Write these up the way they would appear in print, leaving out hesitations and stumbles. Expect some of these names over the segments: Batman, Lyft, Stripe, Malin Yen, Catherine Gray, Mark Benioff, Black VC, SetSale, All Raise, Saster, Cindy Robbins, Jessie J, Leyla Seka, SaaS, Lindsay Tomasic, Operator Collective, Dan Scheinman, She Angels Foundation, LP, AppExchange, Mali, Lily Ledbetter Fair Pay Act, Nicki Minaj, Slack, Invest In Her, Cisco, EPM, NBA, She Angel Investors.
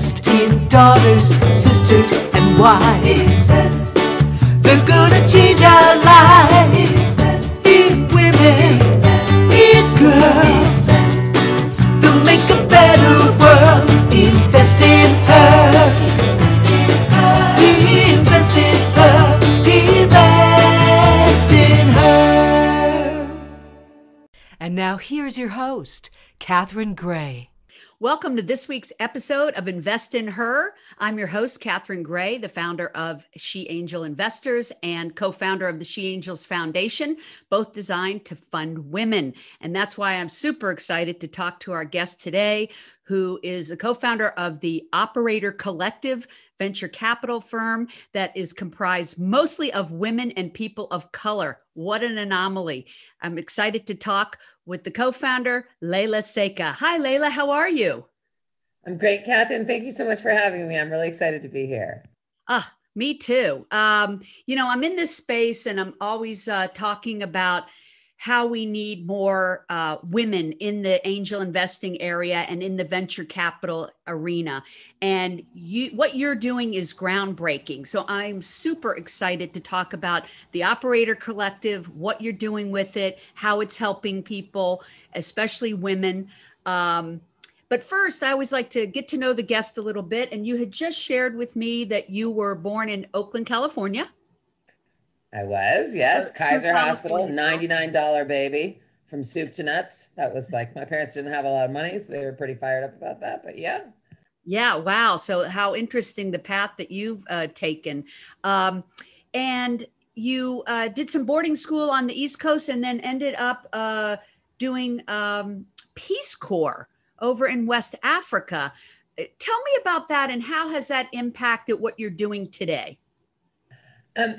invest in daughters, sisters, and wives. They're gonna change our lives. In women, in girls, they'll make a better world. Invest in her. Invest in her. Invest in her. And now here's your host, Catherine Gray. Welcome to this week's episode of Invest in Her. I'm your host, Catherine Gray, the founder of She Angel Investors and co-founder of the She Angels Foundation, both designed to fund women. And that's why I'm super excited to talk to our guest today, who is the co-founder of the Operator Collective venture capital firm that is comprised mostly of women and people of color. What an anomaly. I'm excited to talk with the co-founder, Leyla Seka. Hi, Leyla, how are you? I'm great, Catherine. Thank you so much for having me. I'm really excited to be here. Ah, me too. You know, I'm in this space and I'm always talking about how we need more women in the angel investing area and in the venture capital arena. And what you're doing is groundbreaking. So I'm super excited to talk about the Operator Collective, what you're doing with it, how it's helping people, especially women. But first, I always like to get to know the guest a little bit. And you had just shared with me that you were born in Oakland, California. I was, yes. Kaiser Hospital, $99 baby from soup to nuts. That was like, my parents didn't have a lot of money, so they were pretty fired up about that, but yeah. Yeah, wow. So how interesting the path that you've taken. And you did some boarding school on the East Coast and then ended up doing Peace Corps over in West Africa. Tell me about that and how has that impacted what you're doing today?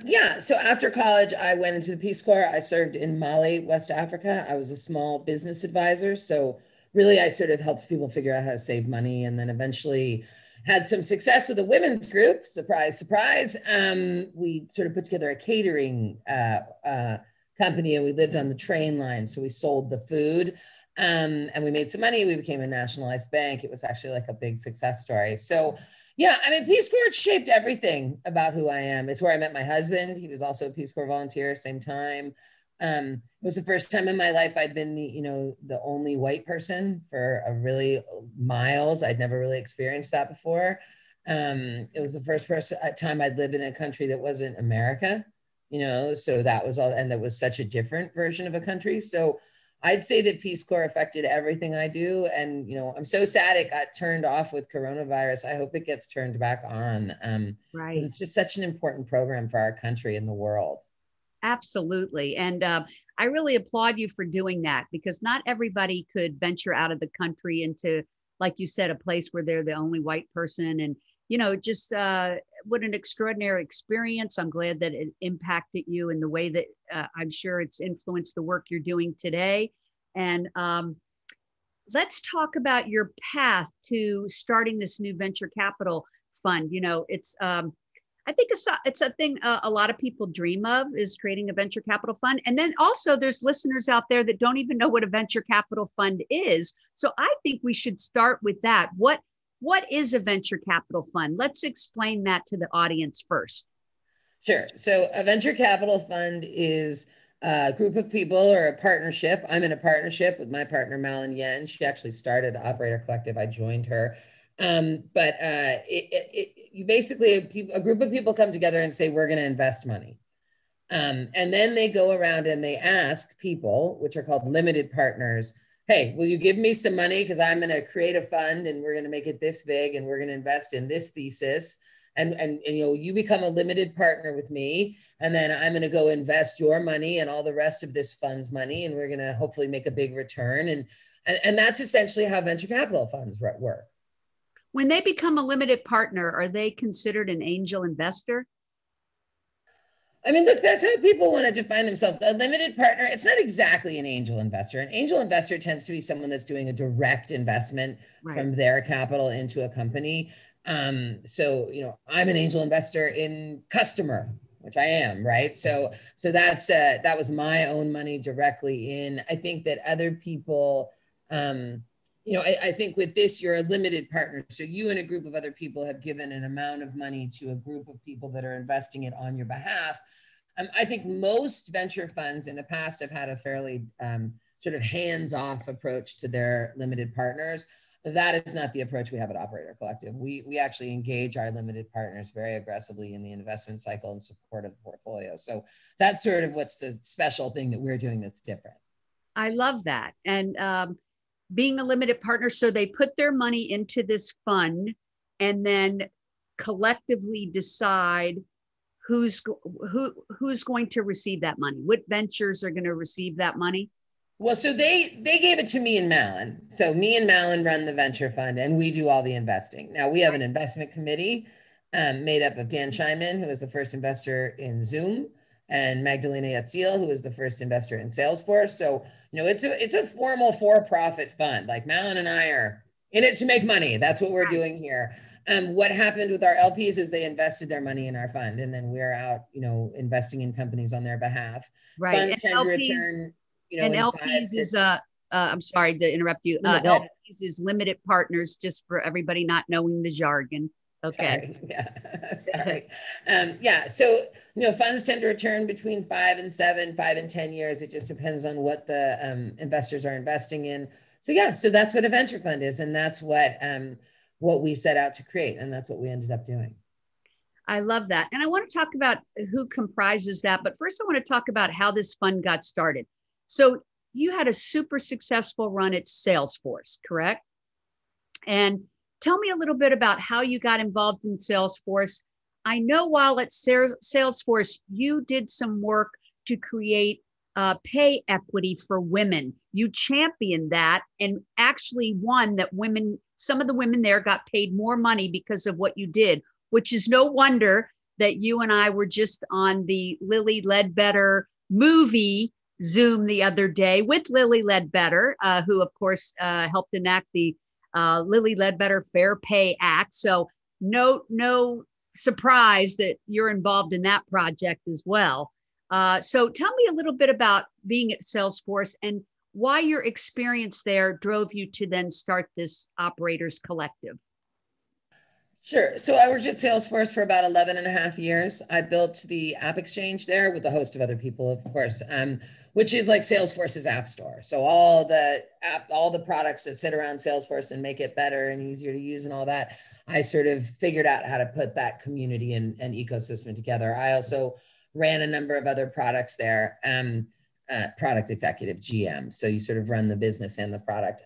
Yeah, so after college, I went into the Peace Corps. I served in Mali, West Africa. I was a small business advisor. So really, I sort of helped people figure out how to save money and then eventually had some success with a women's group. Surprise, surprise. We sort of put together a catering company and we lived on the train line. So we sold the food and we made some money. We became a nationalized bank. It was actually like a big success story. So yeah, I mean, Peace Corps shaped everything about who I am. It's where I met my husband. He was also a Peace Corps volunteer, same time. It was the first time in my life I'd been the, you know, the only white person for a really miles. I'd never really experienced that before. It was the first time I'd lived in a country that wasn't America, you know, so that was all, and that was such a different version of a country. So I'd say that Peace Corps affected everything I do. And, you know, I'm so sad it got turned off with coronavirus. I hope it gets turned back on. Right. It's just such an important program for our country and the world. Absolutely. And I really applaud you for doing that because not everybody could venture out of the country into, like you said, a place where they're the only white person. And, you know, just what an extraordinary experience. I'm glad that it impacted you in the way that I'm sure it's influenced the work you're doing today. And let's talk about your path to starting this new venture capital fund. You know, it's, I think it's a thing a lot of people dream of is creating a venture capital fund. And then also there's listeners out there that don't even know what a venture capital fund is. So I think we should start with that. What is a venture capital fund? Let's explain that to the audience first. Sure. So a venture capital fund is a group of people or a partnership. I'm in a partnership with my partner, Malin Yen. She actually started Operator Collective. I joined her. You basically, a group of people come together and say, we're going to invest money. And then they go around and they ask people, which are called limited partners, hey, will you give me some money? Because I'm going to create a fund and we're going to make it this big and we're going to invest in this thesis. And you know, you become a limited partner with me and then I'm going to go invest your money and all the rest of this fund's money. And we're going to hopefully make a big return. And that's essentially how venture capital funds work. When they become a limited partner, are they considered an angel investor? I mean, look, that's how people want to define themselves. A limited partner, it's not exactly an angel investor. An angel investor tends to be someone that's doing a direct investment from their capital into a company. So, you know, I'm an angel investor in Customer, which I am, right? So that's that was my own money directly in. I think that other people you know, I think with this, you're a limited partner. So you and a group of other people have given an amount of money to a group of people that are investing it on your behalf. I think most venture funds in the past have had a fairly sort of hands-off approach to their limited partners. That is not the approach we have at Operator Collective. We actually engage our limited partners very aggressively in the investment cycle in support of the portfolio. So that's sort of what's the special thing that we're doing that's different. I love that. And being a limited partner, so they put their money into this fund and then collectively decide who's going to receive that money? What ventures are going to receive that money? Well, so they gave it to me and Malin. So me and Malin run the venture fund and we do all the investing. Now we have an investment committee made up of Dan Scheinman, who was the first investor in Zoom, and Magdalena Yatzil, who was the first investor in Salesforce. So, you know, it's a formal for-profit fund. Like Malin and I are in it to make money. That's what we're doing here. What happened with our LPs is they invested their money in our fund and then we're out, you know, investing in companies on their behalf. Right. Funds tend to return. You know, and LPs is, I'm sorry to interrupt you. LPs is limited partners, just for everybody not knowing the jargon. Okay. Sorry. Yeah. Sorry. Yeah. So, you know, funds tend to return between 5 and 7, 5 and 10 years. It just depends on what the investors are investing in. So yeah, so that's what a venture fund is. And that's what we set out to create. And that's what we ended up doing. I love that. And I want to talk about who comprises that. But first I want to talk about how this fund got started. So you had a super successful run at Salesforce, correct? And tell me a little bit about how you got involved in Salesforce. I know while at Salesforce, you did some work to create pay equity for women. You championed that and actually won that women, some of the women there got paid more money because of what you did, which is no wonder that you and I were just on the Lily Ledbetter movie Zoom the other day with Lily Ledbetter, who, of course, helped enact the Lily Ledbetter Fair Pay Act. So no surprise that you're involved in that project as well. So tell me a little bit about being at Salesforce and why your experience there drove you to then start this Operators Collective. Sure. So I worked at Salesforce for about 11.5 years. I built the AppExchange there with a host of other people, of course, which is like Salesforce's app store. So all the products that sit around Salesforce and make it better and easier to use and all that, I sort of figured out how to put that community and ecosystem together. I also ran a number of other products there, product executive, GM. So you sort of run the business and the product.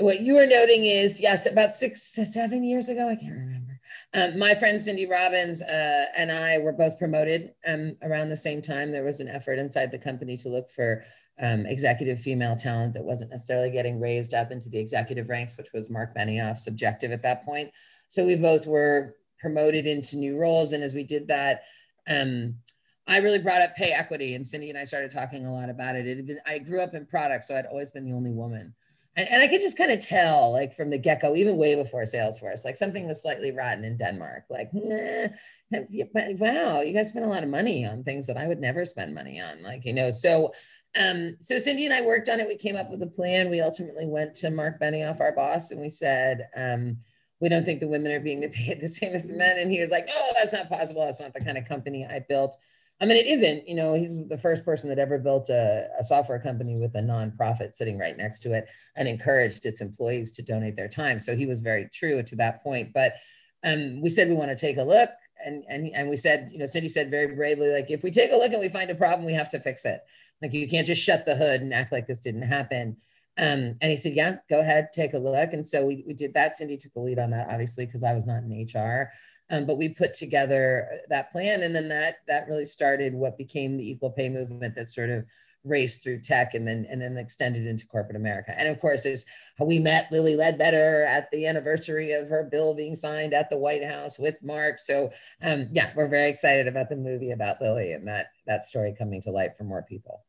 What you were noting is, yes, about 6, 7 years ago, I can't remember. My friend Cindy Robbins and I were both promoted around the same time. There was an effort inside the company to look for executive female talent that wasn't necessarily getting raised up into the executive ranks, which was Mark Benioff's objective at that point. So we both were promoted into new roles. And as we did that, I really brought up pay equity, and Cindy and I started talking a lot about it. I grew up in product, so I'd always been the only woman. And I could just kind of tell, like from the get-go, even way before Salesforce, like something was slightly rotten in Denmark. Like, wow, you guys spend a lot of money on things that I would never spend money on. Like, you know, so Cindy and I worked on it. We came up with a plan. We ultimately went to Mark Benioff, our boss, and we said, we don't think the women are being paid the same as the men. And he was like, oh, that's not possible. That's not the kind of company I built. I mean, it isn't, you know, he's the first person that ever built a software company with a nonprofit sitting right next to it and encouraged its employees to donate their time. So he was very true to that point. But we said, we want to take a look. And we said, you know, Cindy said very bravely, like, if we take a look and we find a problem, we have to fix it. Like, you can't just shut the hood and act like this didn't happen. And he said, yeah, go ahead, take a look. And so we did that. Cindy took the lead on that, obviously, because I was not in HR. But we put together that plan, and then that really started what became the equal pay movement that sort of raced through tech and then extended into corporate America. And of course, is how we met Lily Ledbetter at the anniversary of her bill being signed at the White House with Mark. So yeah, we're very excited about the movie about Lily and that story coming to light for more people.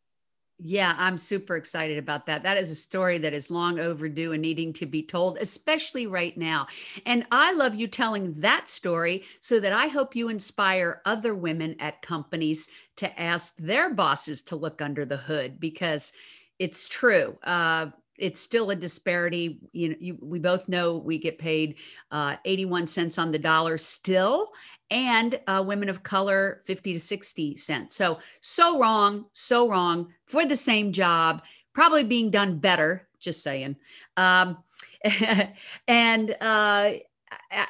Yeah, I'm super excited about that. That is a story that is long overdue and needing to be told, especially right now. And I love you telling that story so that I hope you inspire other women at companies to ask their bosses to look under the hood, because it's true. it's still a disparity. You know, we both know we get paid 81 cents on the dollar still, and women of color 50 to 60 cents. So wrong for the same job, probably being done better, just saying. And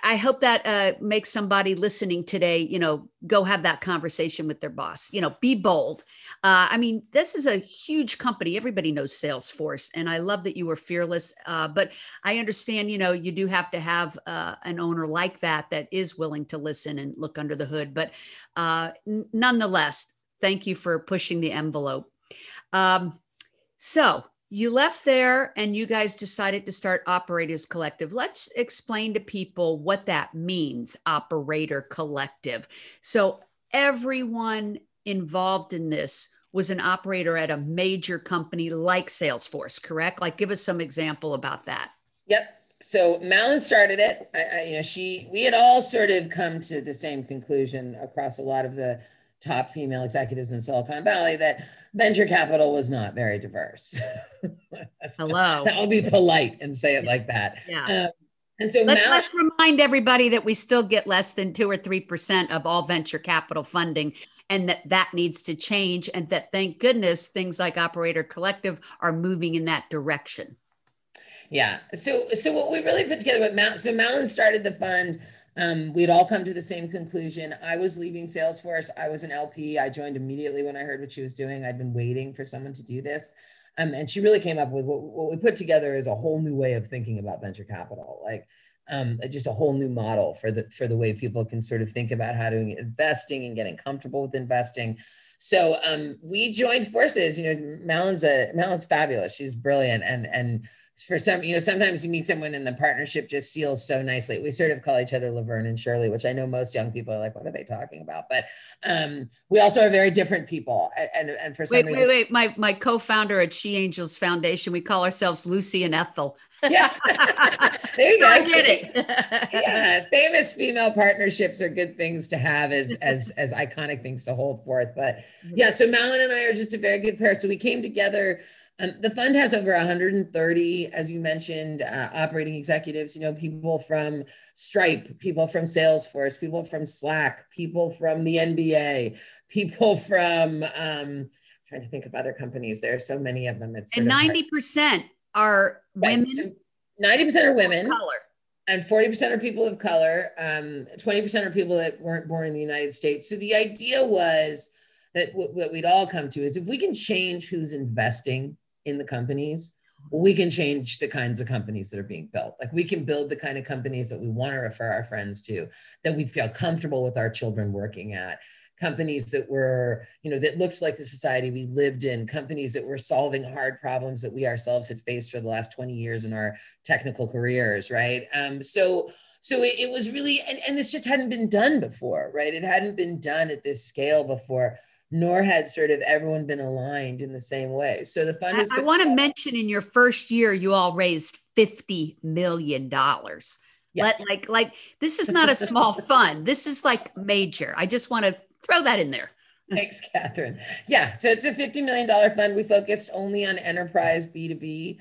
I hope that makes somebody listening today, you know, go have that conversation with their boss, you know, be bold. I mean, this is a huge company. Everybody knows Salesforce. And I love that you were fearless. But I understand, you know, you do have to have an owner like that, that is willing to listen and look under the hood. But nonetheless, thank you for pushing the envelope. So you left there and you guys decided to start Operators Collective. Let's explain to people what that means, Operator Collective. So everyone involved in this was an operator at a major company like Salesforce, correct? Like, give us some example about that. Yep. So Malin started it. We had all sort of come to the same conclusion across a lot of the top female executives in Silicon Valley that venture capital was not very diverse. Hello. I'll be polite and say it like that. Yeah. And so let's remind everybody that we still get less than 2 or 3% of all venture capital funding, and that needs to change. And that, thank goodness, things like Operator Collective are moving in that direction. Yeah. So what we really put together, so Malin started the fund. We'd all come to the same conclusion. I was leaving Salesforce. I was an LP. I joined immediately when I heard what she was doing. I'd been waiting for someone to do this. And she really came up with what we put together is a whole new way of thinking about venture capital, like just a whole new model for the way people can sort of think about how to investing and getting comfortable with investing. So we joined forces. You know, Malin's fabulous. She's brilliant, and for some, you know, sometimes you meet someone and the partnership just seals so nicely. We sort of call each other Laverne and Shirley, which I know most young people are like, what are they talking about? But we also are very different people. And for some reason— Wait, my co-founder at She Angels Foundation, we call ourselves Lucy and Ethel. Yeah, there you go. I get it. Yeah, famous female partnerships are good things to have as iconic things to hold forth. But yeah, so Malin and I are just a very good pair. So we came together. The fund has over 130, as you mentioned, operating executives, you know, people from Stripe, people from Salesforce, people from Slack, people from the NBA, people from, I'm trying to think of other companies. There are so many of them. It's and 90% are women. Right. So 90% are women. Color. And 40% are people of color. 20% are people that weren't born in the United States. So the idea was that what we'd all come to is if we can change who's investing in the companies, we can change the kinds of companies that are being built. Like, we can build the kind of companies that we want to refer our friends to, that we'd feel comfortable with our children working at, companies that were, you know, that looked like the society we lived in, companies that were solving hard problems that we ourselves had faced for the last 20 years in our technical careers, right? So it was really, and this just hadn't been done before, right? It hadn't been done at this scale before, nor had sort of everyone been aligned in the same way. So the fund is— I want to mention, in your first year, you all raised $50 million. Yeah. Like this is not a small fund. This is like major. I just want to throw that in there. Thanks, Catherine. Yeah, so it's a $50 million fund. We focused only on enterprise B2B.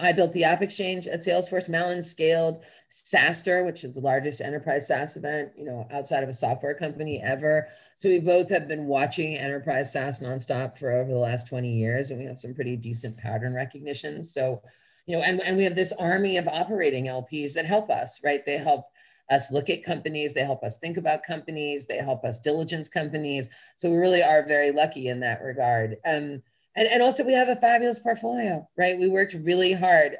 I built the AppExchange at Salesforce. Malin scaled Saster, which is the largest enterprise SaaS event, you know, outside of a software company ever. So we both have been watching enterprise SaaS nonstop for over the last 20 years, and we have some pretty decent pattern recognition. So, you know, and we have this army of operating LPs that help us, right? They help us look at companies, they help us think about companies, they help us diligence companies. So we really are very lucky in that regard. And also we have a fabulous portfolio, right? We worked really hard.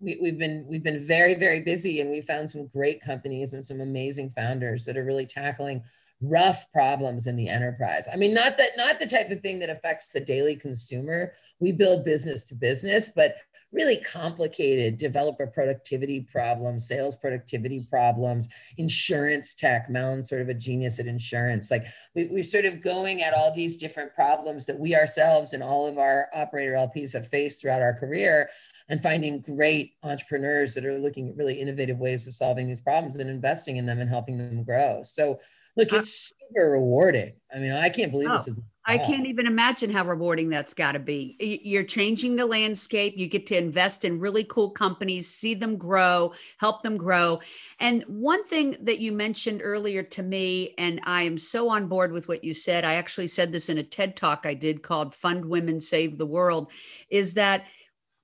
We've been very, very busy, and we found some great companies and some amazing founders that are really tackling rough problems in the enterprise. I mean, not the type of thing that affects the daily consumer. We build business to business, but really complicated developer productivity problems, sales productivity problems, insurance tech. Malin's sort of a genius at insurance. Like, we're sort of going at all these different problems that we ourselves and all of our operator LPs have faced throughout our career, and finding great entrepreneurs that are looking at really innovative ways of solving these problems and investing in them and helping them grow. So Look, it's super rewarding. I mean, I can't believe this is. I can't even imagine how rewarding that's got to be. You're changing the landscape. You get to invest in really cool companies, see them grow, help them grow. And one thing that you mentioned earlier to me, and I am so on board with what you said, I actually said this in a TED Talk I did called Fund Women Save the World, is that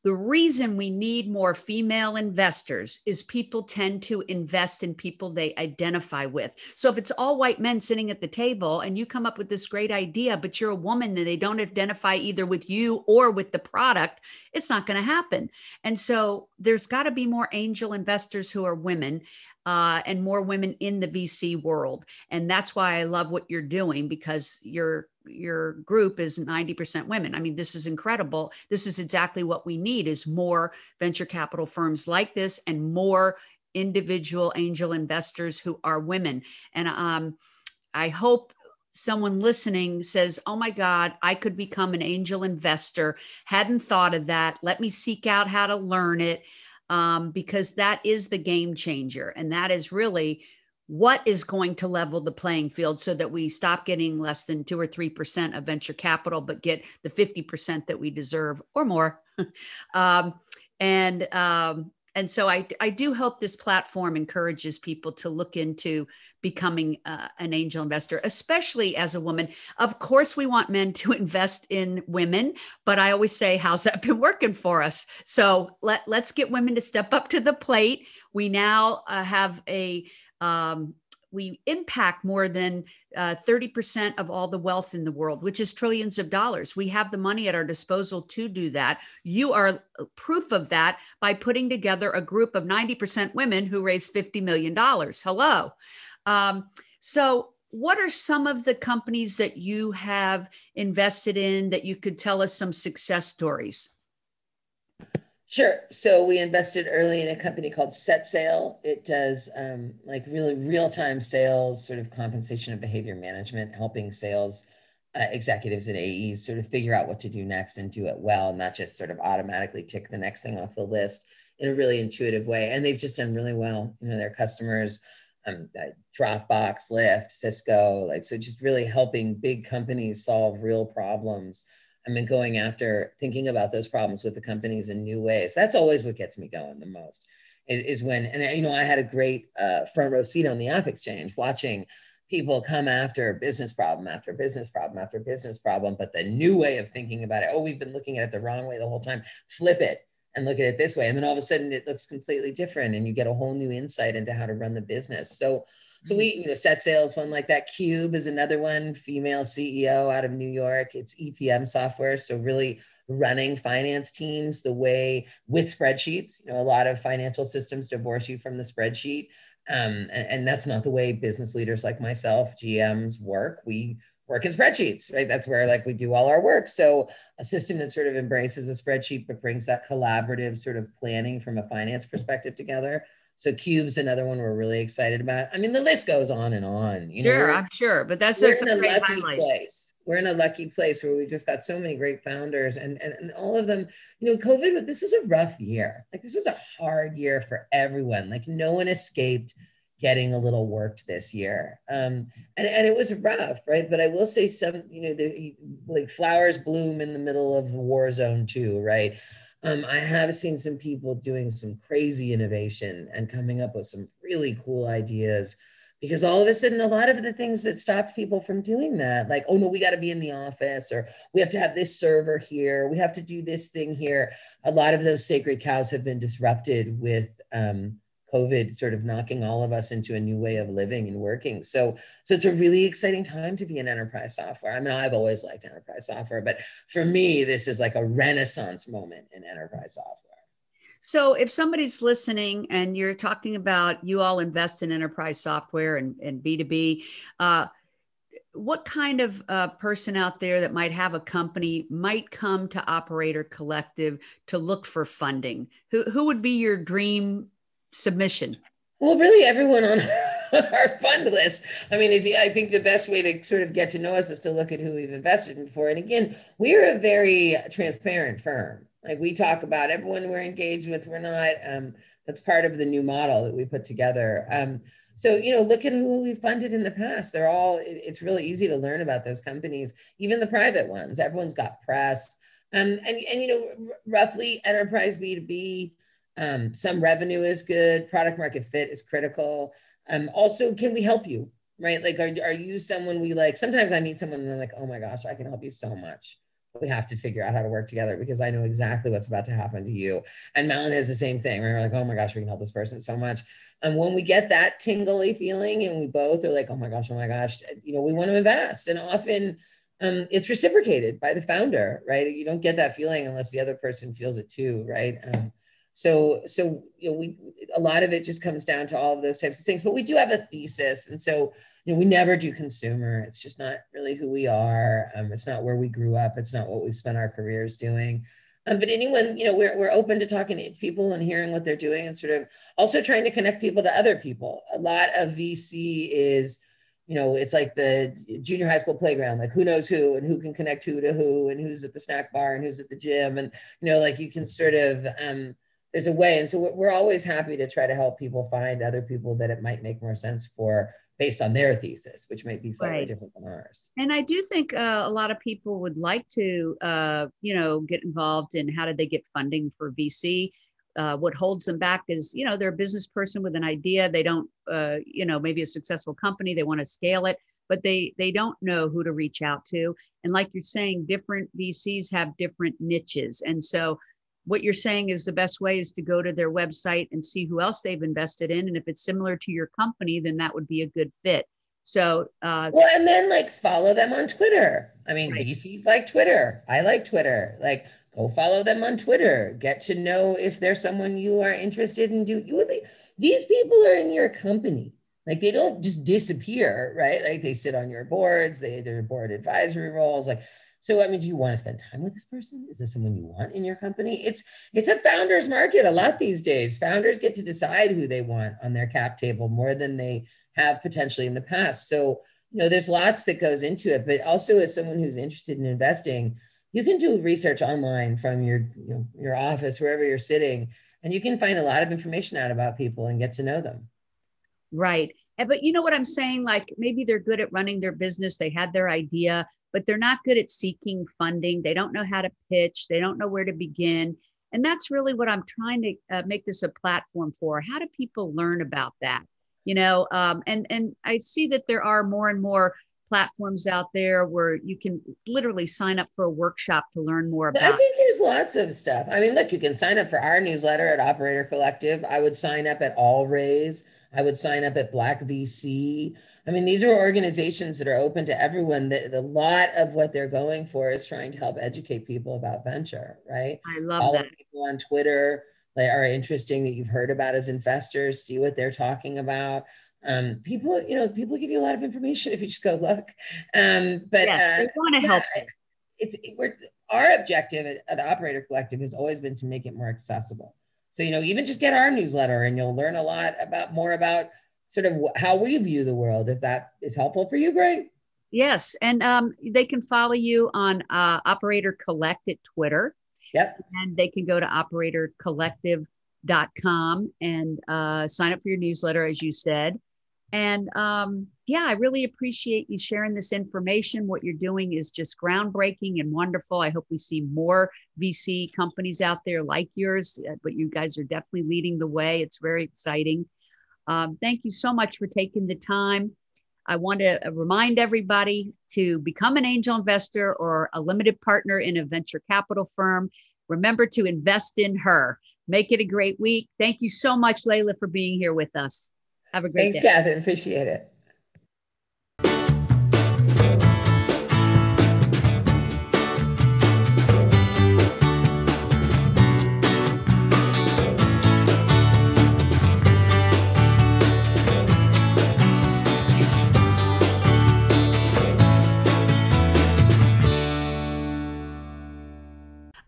the reason we need more female investors is people tend to invest in people they identify with. So if it's all white men sitting at the table and you come up with this great idea, but you're a woman and they don't identify either with you or with the product, it's not going to happen. And so there's got to be more angel investors who are women and more women in the VC world. And that's why I love what you're doing, because your group is 90% women. I mean, this is incredible. This is exactly what we need, is more venture capital firms like this and more individual angel investors who are women. And I hope someone listening says, oh my God, I could become an angel investor. Hadn't thought of that. Let me seek out how to learn it, because that is the game changer. And that is really what is going to level the playing field so that we stop getting less than 2 or 3% of venture capital, but get the 50% that we deserve or more. And so I do hope this platform encourages people to look into becoming an angel investor, especially as a woman. Of course, we want men to invest in women, but I always say, how's that been working for us? So let's get women to step up to the plate. We now have a we impact more than 30% of all the wealth in the world, which is trillions of dollars. We have the money at our disposal to do that. You are proof of that by putting together a group of 90% women who raised $50 million. Hello. So what are some of the companies that you have invested in that you could tell us some success stories? Sure. So we invested early in a company called SetSale. It does like really real-time sales, sort of compensation and behavior management, helping sales executives and AEs sort of figure out what to do next and do it well, not just sort of automatically tick the next thing off the list in a really intuitive way. And they've just done really well. You know, their customers, Dropbox, Lyft, Cisco, like, so just really helping big companies solve real problems. I mean, going after, thinking about those problems with the companies in new ways. That's always what gets me going the most is when, and you know, I had a great front row seat on the AppExchange watching people come after business problem, after business problem, after business problem, but the new way of thinking about it, oh, we've been looking at it the wrong way the whole time, flip it and look at it this way. And then all of a sudden it looks completely different and you get a whole new insight into how to run the business. So we, you know, SetSale is one like that. Cube is another one, female CEO out of New York. It's EPM software. So really running finance teams the way with spreadsheets. You know, a lot of financial systems divorce you from the spreadsheet. And that's not the way business leaders like myself, GMs, work. We work in spreadsheets, right? That's where like we do all our work. So a system that sort of embraces a spreadsheet, but brings that collaborative sort of planning from a finance perspective together. So Cube's another one we're really excited about. I mean, the list goes on and on. You know, sure, I'm sure, but that's just a great highlights. We're in a lucky place where we just got so many great founders and all of them, you know, COVID, this was a rough year. Like this was a hard year for everyone. Like no one escaped getting a little worked this year. And it was rough, right? But I will say some, you know, like flowers bloom in the middle of the war zone too, right? I have seen some people doing some crazy innovation and coming up with some really cool ideas, because all of a sudden, a lot of the things that stopped people from doing that, like, oh no, we got to be in the office, or we have to have this server here, we have to do this thing here. A lot of those sacred cows have been disrupted with COVID sort of knocking all of us into a new way of living and working. So it's a really exciting time to be in enterprise software. I mean, I've always liked enterprise software, but for me, this is like a renaissance moment in enterprise software. So if somebody's listening and you're talking about you all invest in enterprise software and B2B, what kind of person out there that might have a company might come to Operator Collective to look for funding? Who would be your dream submission? Well, really everyone on our fund list. I mean, I think the best way to sort of get to know us is to look at who we've invested in before. And again, we're a very transparent firm. Like we talk about everyone we're engaged with, we're not, that's part of the new model that we put together. So, you know, look at who we funded in the past. They're all, it's really easy to learn about those companies, even the private ones. Everyone's got press. And you know, roughly enterprise B2B, some revenue is good. Product market fit is critical. Also, can we help you, right? Like, are you someone we like? Sometimes I meet someone and I'm like, oh my gosh, I can help you so much. We have to figure out how to work together because I know exactly what's about to happen to you. And Malin is the same thing, right? We're like, oh my gosh, we can help this person so much. And when we get that tingly feeling and we both are like, oh my gosh, you know, we want to invest. And often it's reciprocated by the founder, right? You don't get that feeling unless the other person feels it too, right? So you know, a lot of it just comes down to all of those types of things, but we do have a thesis. And so, you know, we never do consumer. It's just not really who we are. It's not where we grew up. It's not what we've spent our careers doing. But anyone, you know, we're open to talking to people and hearing what they're doing and sort of also trying to connect people to other people. A lot of VC is, you know, it's like the junior high school playground, like who knows who and who can connect who to who and who's at the snack bar and who's at the gym. And, you know, like you can sort of, there's a way. And so we're always happy to try to help people find other people that it might make more sense for based on their thesis, which might be slightly different than ours. And I do think a lot of people would like to, you know, get involved in how did they get funding for VC? What holds them back is, you know, they're a business person with an idea. They don't, you know, maybe a successful company, they want to scale it, but they don't know who to reach out to. And like you're saying, different VCs have different niches. And so what you're saying is the best way is to go to their website and see who else they've invested in. And if it's similar to your company, then that would be a good fit. So, well, and then like follow them on Twitter. I mean, VCs like Twitter. I like Twitter. Like go follow them on Twitter. Get to know if they're someone you are interested in. These people are in your company. Like they don't just disappear, right? Like they sit on your boards, they're board advisory roles. Like, so, I mean, do you want to spend time with this person? Is this someone you want in your company? It's a founder's market a lot these days. Founders get to decide who they want on their cap table more than they have potentially in the past. So, you know, there's lots that goes into it, but also as someone who's interested in investing, you can do research online from your office, wherever you're sitting, and you can find a lot of information out about people and get to know them. Right. But you know what I'm saying? Like maybe they're good at running their business. They had their idea, but they're not good at seeking funding. They don't know how to pitch. They don't know where to begin. And that's really what I'm trying to make this a platform for. How do people learn about that? You know, and I see that there are more and more platforms out there where you can literally sign up for a workshop to learn more about. I think there's lots of stuff. I mean, look, you can sign up for our newsletter at Operator Collective. I would sign up at All Raise. I would sign up at Black VC. I mean, these are organizations that are open to everyone. That a lot of what they're going for is trying to help educate people about venture, right? I love all that. All the people on Twitter that are interesting that you've heard about as investors, see what they're talking about. People, you know, people give you a lot of information if you just go look. But yes, they want to help. Our objective at Operator Collective has always been to make it more accessible. So, you know, even just get our newsletter and you'll learn a lot about more about sort of how we view the world. If that is helpful for you, great. Yes. And they can follow you on Operator Collect at Twitter. Yep. And they can go to operatorcollective.com and sign up for your newsletter, as you said. And yeah, I really appreciate you sharing this information. What you're doing is just groundbreaking and wonderful. I hope we see more VC companies out there like yours, but you guys are definitely leading the way. It's very exciting. Thank you so much for taking the time. I want to remind everybody to become an angel investor or a limited partner in a venture capital firm. Remember to invest in her. Make it a great week. Thank you so much, Leyla, for being here with us. Have a great day. Thanks, Catherine. Appreciate it.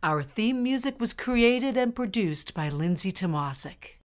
Our theme music was created and produced by Lindsay Tomasic.